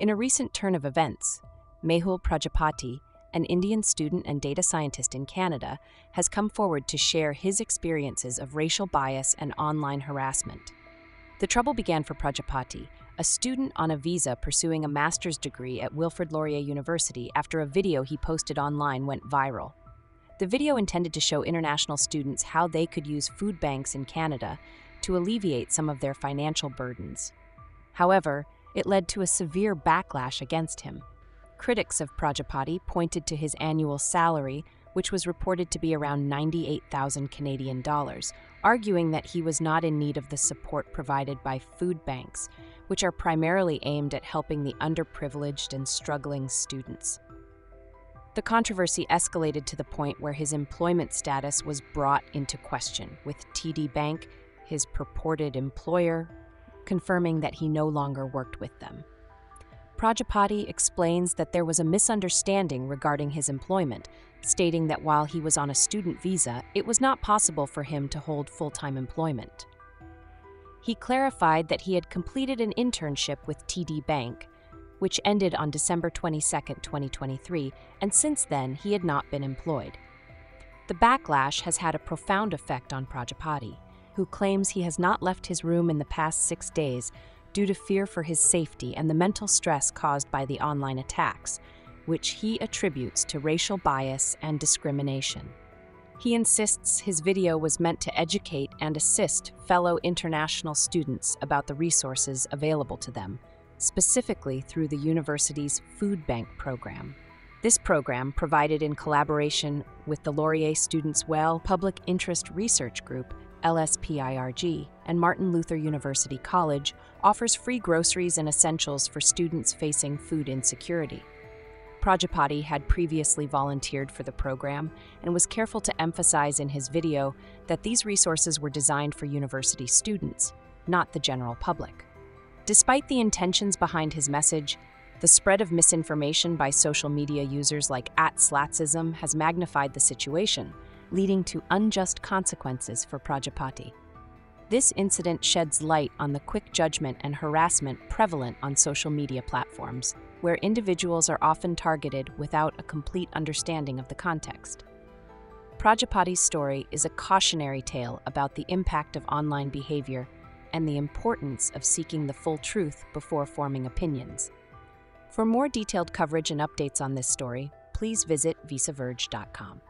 In a recent turn of events, Mehul Prajapati, an Indian student and data scientist in Canada, has come forward to share his experiences of racial bias and online harassment. The trouble began for Prajapati, a student on a visa pursuing a master's degree at Wilfrid Laurier University, after a video he posted online went viral. The video intended to show international students how they could use food banks in Canada to alleviate some of their financial burdens. However, it led to a severe backlash against him. Critics of Prajapati pointed to his annual salary, which was reported to be around 98,000 Canadian dollars, arguing that he was not in need of the support provided by food banks, which are primarily aimed at helping the underprivileged and struggling students. The controversy escalated to the point where his employment status was brought into question, with TD Bank, his purported employer, confirming that he no longer worked with them. Prajapati explains that there was a misunderstanding regarding his employment, stating that while he was on a student visa, it was not possible for him to hold full-time employment. He clarified that he had completed an internship with TD Bank, which ended on December 22, 2023, and since then he had not been employed. The backlash has had a profound effect on Prajapati, who claims he has not left his room in the past 6 days due to fear for his safety and the mental stress caused by the online attacks, which he attributes to racial bias and discrimination. He insists his video was meant to educate and assist fellow international students about the resources available to them, specifically through the university's food bank program. This program, provided in collaboration with the Laurier Students' Well Public Interest Research Group, LSPIRG, and Martin Luther University College, offers free groceries and essentials for students facing food insecurity. Prajapati had previously volunteered for the program and was careful to emphasize in his video that these resources were designed for university students, not the general public. Despite the intentions behind his message, the spread of misinformation by social media users like @Slatsism has magnified the situation, leading to unjust consequences for Prajapati. This incident sheds light on the quick judgment and harassment prevalent on social media platforms, where individuals are often targeted without a complete understanding of the context. Prajapati's story is a cautionary tale about the impact of online behavior and the importance of seeking the full truth before forming opinions. For more detailed coverage and updates on this story, please visit VisaVerge.com.